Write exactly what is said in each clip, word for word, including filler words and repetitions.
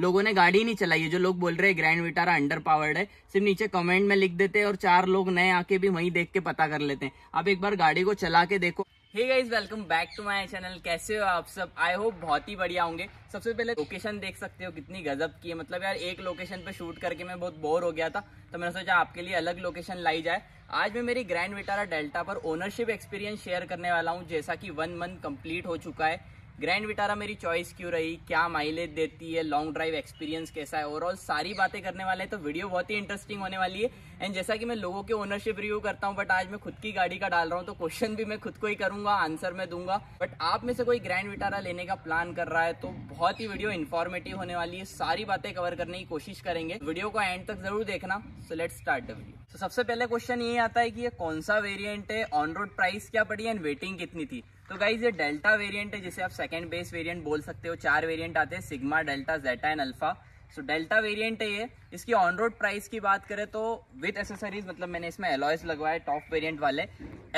लोगों ने गाड़ी नहीं चलाई है। जो लोग बोल रहे हैं ग्रैंड विटारा अंडर पावर्ड है, सिर्फ नीचे कमेंट में लिख देते हैं और चार लोग नए आके भी वहीं देख के पता कर लेते हैं। आप एक बार गाड़ी को चला के देखो। Hey guys, welcome back to my channel. कैसे हो आप सब? आई होप बहुत ही बढ़िया होंगे। सबसे पहले लोकेशन देख सकते हो कितनी गजब की है। मतलब यार एक लोकेशन पे शूट करके मैं बहुत बोर हो गया था, तो मैंने सोचा आपके लिए अलग लोकेशन लाई जाए। आज मैं मेरी ग्रैंड विटारा डेल्टा पर ओनरशिप एक्सपीरियंस शेयर करने वाला हूँ, जैसा कि वन मंथ कम्प्लीट हो चुका है। ग्रैंड विटारा मेरी चॉइस क्यों रही, क्या माइलेज देती है, लॉन्ग ड्राइव एक्सपीरियंस कैसा है, ओवरऑल सारी बातें करने वाले हैं। तो वीडियो बहुत ही इंटरेस्टिंग होने वाली है। एंड जैसा कि मैं लोगों के ओनरशिप रिव्यू करता हूं, बट आज मैं खुद की गाड़ी का डाल रहा हूं, तो क्वेश्चन भी मैं खुद को ही करूंगा, आंसर मैं दूंगा। बट आप में से कोई ग्रैंड विटारा लेने का प्लान कर रहा है तो बहुत ही वीडियो इन्फॉर्मेटिव होने वाली है। सारी बातें कवर करने की कोशिश करेंगे, वीडियो को एंड तक जरूर देखना। So let's start the video. तो सबसे पहले क्वेश्चन ये आता है कि ये कौन सा वेरिएंट है, ऑन रोड प्राइस क्या पड़ी एंड वेटिंग कितनी थी। तो गाइज ये डेल्टा वेरिएंट है, जिसे आप सेकंड बेस वेरिएंट बोल सकते हो। चार वेरिएंट आते हैं, sigma, delta, Zeta and alpha. So delta variant है ये। इसकी ऑन रोड प्राइस की बात करें तो विद एसेसरीज, मतलब मैंने इसमें एलॉयज लगवाए टॉप वेरिएंट वाले,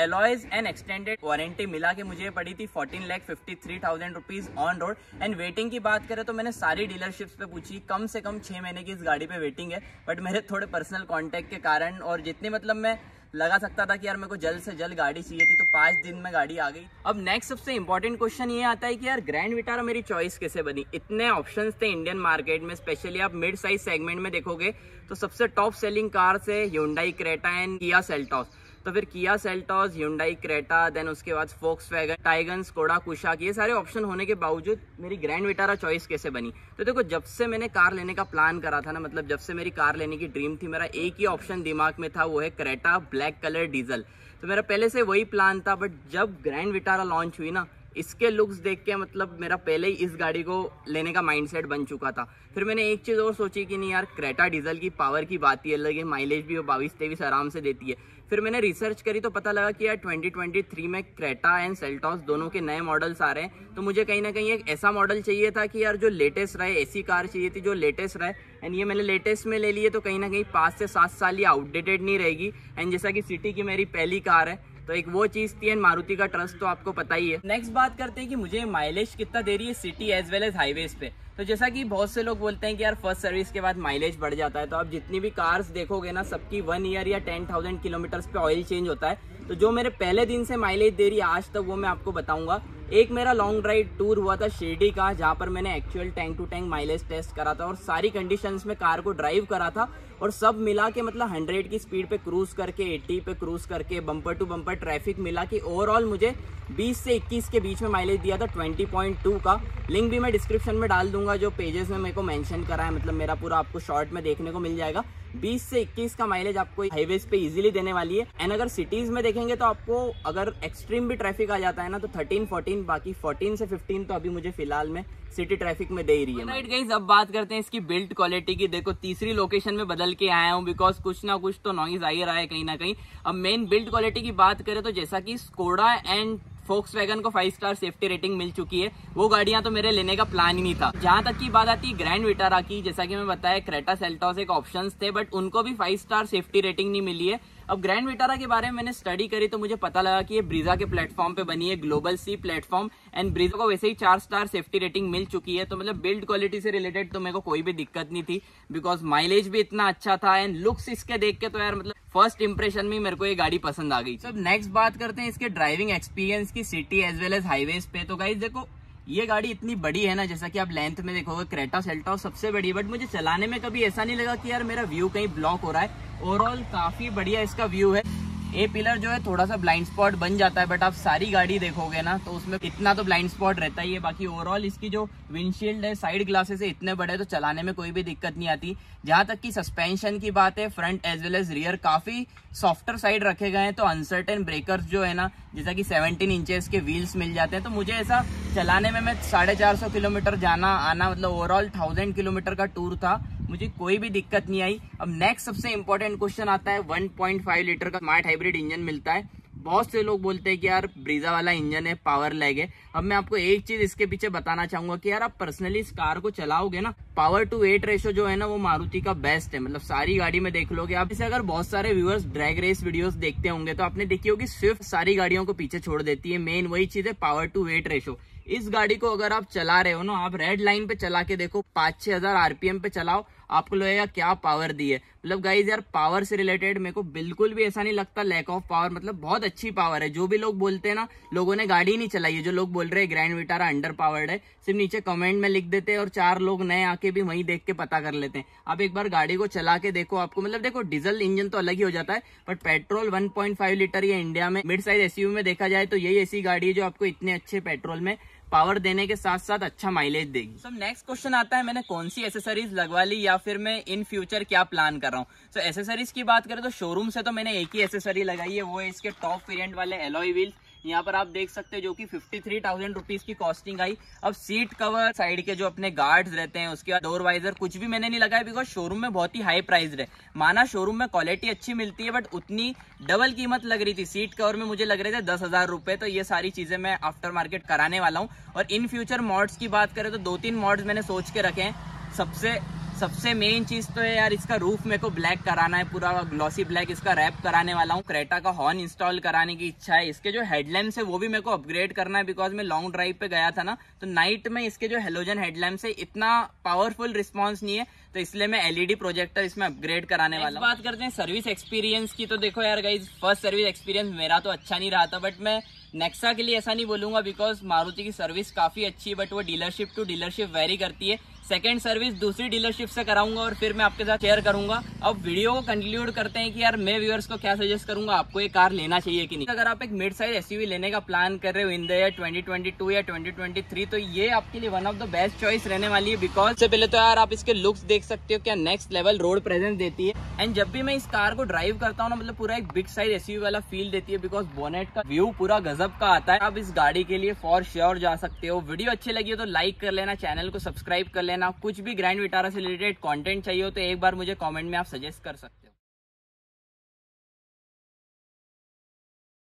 एलॉयज एंड एक्सटेंडेड वारंटी मिला के मुझे पड़ी थी चौदह लाख तिरेपन हज़ार rupees on road. And waiting की बात करें तो मैंने सारी डीलरशिप्स पे पूछी, कम से कम छः महीने की इस गाड़ी पे वेटिंग है। बट मेरे थोड़े पर्सनल कॉन्टैक्ट के कारण और जितने मतलब मैं लगा सकता था कि यार मेरे को जल्द से जल्द गाड़ी चाहिए थी, तो पाँच दिन में गाड़ी आ गई। अब नेक्स्ट सबसे इंपॉर्टेंट क्वेश्चन ये आता है कि यार ग्रैंड विटारा मेरी चॉइस कैसे बनी। इतने ऑप्शंस थे इंडियन मार्केट में, स्पेशली आप मिड साइज सेगमेंट में देखोगे तो सबसे टॉप सेलिंग कार्स है Hyundai Creta and Kia Seltos। तो फिर Kia Seltos, Hyundai Creta, then उसके बाद Volkswagen Tiguan, Skoda Kushaq, ये सारे ऑप्शन होने के बावजूद मेरी ग्रैंड विटारा चॉइस कैसे बनी। तो देखो, जब से मैंने कार लेने का प्लान करा था ना, मतलब जब से मेरी कार लेने की ड्रीम थी, मेरा एक ही ऑप्शन दिमाग में था, वो है क्रेटा ब्लैक कलर डीजल। तो मेरा पहले से वही प्लान था। बट जब ग्रैंड विटारा लॉन्च हुई ना, इसके लुक्स देख के मतलब मेरा पहले ही इस गाड़ी को लेने का माइंडसेट बन चुका था। फिर मैंने एक चीज़ और सोची कि नहीं यार, क्रेटा डीजल की पावर की बात ही अलग है, माइलेज भी वो बाईस तेईस आराम से देती है। फिर मैंने रिसर्च करी तो पता लगा कि यार ट्वेंटी ट्वेंटी थ्री में क्रेटा एंड सेल्टॉस दोनों के नए मॉडल्स आ रहे हैं। तो मुझे कहीं ना कहीं एक ऐसा मॉडल चाहिए था कि यार जो लेटेस्ट रहे, ऐसी कार चाहिए थी जो लेटेस्ट रहे। एंड ये मैंने लेटेस्ट में ले लिए, तो कहीं ना कहीं पाँच से सात साल ये आउटडेटेड नहीं रहेगी। एंड जैसा कि सिटी की मेरी पहली कार है, तो एक वो चीज़ थी। एंड मारुति का ट्रस्ट तो आपको पता ही है। नेक्स्ट बात करते हैं कि मुझे माइलेज कितना दे रही है city as well as highways पे। तो जैसा कि बहुत से लोग बोलते हैं कि यार फर्स्ट सर्विस के बाद माइलेज बढ़ जाता है, तो आप जितनी भी कार्स देखोगे ना, सबकी वन ईयर या टेन थाउजेंड किलोमीटर्स पे ऑयल चेंज होता है। तो जो मेरे पहले दिन से माइलेज दे रही है आज तक, वो मैं आपको बताऊंगा। एक मेरा लॉन्ग ड्राइव टूर हुआ था शिरडी का, जहाँ पर मैंने actual tank to tank mileage test करा था और सारी कंडीशंस में कार को ड्राइव करा था। और सब मिला के मतलब हंड्रेड की स्पीड पे क्रूज़ करके, एटी पे क्रूज़ करके, बम्पर टू बम्पर ट्रैफिक मिला के ओवरऑल मुझे बीस से इक्कीस के बीच में माइलेज दिया था, बीस पॉइंट दो का। लिंक भी मैं डिस्क्रिप्शन में डाल दूंगा, जो पेजेस में मेरे को मैंशन करा है, मतलब मेरा पूरा आपको शॉर्ट में देखने को मिल जाएगा। बीस से इक्कीस का माइलेज आपको हाईवेज पे इजीली देने वाली है। एंड अगर सिटीज़ में देखेंगे तो आपको अगर एक्सट्रीम भी ट्रैफिक आ जाता है ना, तो थर्टीन फोर्टीन, बाकी फोर्टीन से फिफ्टीन तो अभी मुझे फिलहाल में सिटी ट्रैफिक में दे ही रही है। राइट गाइस, अब बात करते हैं इसकी बिल्ड क्वालिटी की। देखो, तीसरी लोकेशन में बदल के आया हूँ बिकॉज कुछ ना कुछ तो नॉइज आ ही रहा है कहीं ना कहीं। अब मेन बिल्ड क्वालिटी की बात करें तो जैसा कि स्कोडा एंड Volkswagen को फाइव स्टार सेफ्टी रेटिंग मिल चुकी है, वो गाड़ियां तो मेरे लेने का प्लान ही नहीं था। जहां तक की बात आती है ग्रैंड विटारा की, जैसा कि मैं बताया क्रेटा सेल्टॉस एक ऑप्शंस थे, बट उनको भी फाइव स्टार सेफ्टी रेटिंग नहीं मिली है। अब ग्रैंड विटारा के बारे में मैंने स्टडी करी तो मुझे पता लगा कि ये ब्रीजा के प्लेटफॉर्म पे बनी है, global C platform. And Brezza को वैसे ही चार स्टार सेफ्टी रेटिंग मिल चुकी है, तो मतलब बिल्ड क्वालिटी से रिलेटेड तो मेरे को कोई भी दिक्कत नहीं थी बिकॉज माइलेज भी इतना अच्छा था। एंड लुक्स इसके देख के तो यार मतलब फर्स्ट इंप्रेशन में मेरे को ये गाड़ी पसंद आ गई। अब नेक्स्ट बात करते हैं इसके ड्राइविंग एक्सपीरियंस की, city as well as highways पे। तो गाइस देखो, ये गाड़ी इतनी बड़ी है ना, जैसा कि आप लेंथ में देखोगे क्रेटा सेल्टॉस सबसे बड़ी है, बट मुझे चलाने में कभी ऐसा नहीं लगा कि यार मेरा व्यू कहीं ब्लॉक हो रहा है। ओवरऑल काफी बढ़िया इसका व्यू है। ए पिलर जो है थोड़ा सा ब्लाइंड स्पॉट बन जाता है, बट आप सारी गाड़ी देखोगे ना तो उसमें इतना तो ब्लाइंड स्पॉट रहता ही है। बाकी ओवरऑल इसकी जो विंडशील्ड है, साइड ग्लासेस है, इतने बड़े तो चलाने में कोई भी दिक्कत नहीं आती। जहाँ तक कि सस्पेंशन की बात है, front as well as rear काफ़ी सॉफ्टर साइड रखे गए हैं, तो अनसर्टेन ब्रेकर्स जो है ना, जैसा कि सेवनटीन इंचेस के व्हील्स मिल जाते हैं, तो मुझे ऐसा चलाने में मैं साढ़े चार सौ किलोमीटर जाना आना, मतलब ओवरऑल थाउजेंड किलोमीटर का टूर था, मुझे कोई भी दिक्कत नहीं आई। अब नेक्स्ट सबसे इंपॉर्टेंट क्वेश्चन आता है, वन पॉइंट फाइव लीटर का स्मार्ट हाइब्रिड इंजन मिलता है। बहुत से लोग बोलते हैं कि यार ब्रीजा वाला इंजन है, पावर लैग है। अब मैं आपको एक चीज इसके पीछे बताना चाहूंगा कि यार आप पर्सनली इस कार को चलाओगे ना, पावर टू वेट रेशो जो है ना, वो मारुति का बेस्ट है। मतलब सारी गाड़ी में देख लोगे आप इसे। अगर बहुत सारे व्यूअर्स ड्रैग रेस वीडियोस देखते होंगे तो आपने देखी होगी स्विफ्ट सारी गाड़ियों को पीछे छोड़ देती है। मेन वही चीज है, पावर टू वेट रेशो। इस गाड़ी को अगर आप चला रहे हो ना, आप रेड लाइन पे चला के देखो, पाँच छः हजार आरपीएम पे चलाओ, आपको लगेगा क्या पावर दी है। मतलब गाइज यार पावर से रिलेटेड मेरे को बिल्कुल भी ऐसा नहीं लगता लैक ऑफ पावर, मतलब बहुत अच्छी पावर है। जो भी लोग बोलते हैं ना, लोगों ने गाड़ी नहीं चलाई है, जो लोग बोल रहे हैं ग्रैंड विटारा अंडर पावर्ड है, सिर्फ नीचे कमेंट में लिख देते हैं और चार लोग नए आके भी वहीं देख के पता कर लेते हैं। आप एक बार गाड़ी को चला के देखो, आपको मतलब देखो डीजल इंजन तो अलग ही हो जाता है, but petrol one point five litre ये इंडिया में मिड साइज एसयूवी में देखा जाए तो यही ऐसी गाड़ी है जो आपको इतने अच्छे पेट्रोल में पावर देने के साथ साथ अच्छा माइलेज देगी। सो नेक्स्ट क्वेश्चन आता है, मैंने कौन सी एसेसरीज लगवा ली या फिर मैं इन फ्यूचर क्या प्लान कर रहा हूँ। सो एसेसरीज की बात करें तो शोरूम से तो मैंने एक ही एसेसरी लगाई है, वो है इसके टॉप वेरिएंट वाले एलॉय व्हील्स। यहाँ पर आप देख सकते हो जो कि फिफ्टी थ्री थाउजेंड रुपीज की कॉस्टिंग आई। अब सीट कवर, साइड के जो अपने गार्ड्स रहते हैं, उसके बाद डोर वाइजर कुछ भी मैंने नहीं लगाया, बिकॉज शोरूम में बहुत ही हाई प्राइस है। माना शोरूम में क्वालिटी अच्छी मिलती है बट उतनी डबल कीमत लग रही थी। सीट कवर में मुझे लग रहे थे दस हजार रुपए। तो ये सारी चीजें मैं आफ्टर मार्केट कराने वाला हूँ। और इन फ्यूचर मॉड्स की बात करें तो दो तीन मॉड्स मैंने सोच के रखे हैं। सबसे सबसे मेन चीज़ तो है यार इसका रूफ मेरे को ब्लैक कराना है, पूरा ग्लॉसी ब्लैक इसका रैप कराने वाला हूँ। क्रेटा का हॉर्न इंस्टॉल कराने की इच्छा है। इसके जो हेडलैम्प्स है वो भी मेरे को अपग्रेड करना है, बिकॉज मैं लॉन्ग ड्राइव पे गया था ना तो नाइट में इसके जो हेलोजन हेडलैम्प्स है इतना पावरफुल रिस्पॉन्स नहीं है, तो इसलिए मैं एलईडी प्रोजेक्टर इसमें अपग्रेड कराने वाला हूँ। बात करते हैं सर्विस एक्सपीरियंस की, तो देखो यार गाइज फर्स्ट सर्विस एक्सपीरियंस मेरा तो अच्छा नहीं रहा था, बट मैं नेक्सा के लिए ऐसा नहीं बोलूंगा बिकॉज मारुति की सर्विस काफ़ी अच्छी है, बट वो डीलरशिप टू डीलरशिप वेरी करती है। सेकेंड सर्विस दूसरी डीलरशिप से कराऊंगा और फिर मैं आपके साथ शेयर करूंगा। अब वीडियो को कंक्लूड करते हैं कि यार मैं व्यूअर्स को क्या सजेस्ट करूंगा, आपको ये कार लेना चाहिए कि नहीं। अगर आप एक मिड साइज एसयूवी लेने का प्लान कर रहे हो in the year twenty twenty two या ट्वेंटी ट्वेंटी थ्री, तो ये आपके लिए one of the best choice रहने वाली है। बिकॉज से पहले तो यार आप इसके लुक्स देख सकते हो, क्या नेक्स्ट लेवल रोड प्रेजेंस देती है। एंड जब भी मैं इस कार को ड्राइव करता हूँ ना, मतलब पूरा एक बिग साइज एसयूवी वाला फील देती है, बिकॉज बोनेट का व्यू पूरा गजब का आता है। आप इस गाड़ी के लिए फॉर श्योर जा सकते हो। वीडियो अच्छी लगी हो तो लाइक कर लेना, चैनल को सब्सक्राइब कर लेना। कुछ भी ग्रैंड विटारा से रिलेटेड कंटेंट चाहिए हो तो एक बार मुझे कमेंट में आप सजेस्ट कर सकते हो।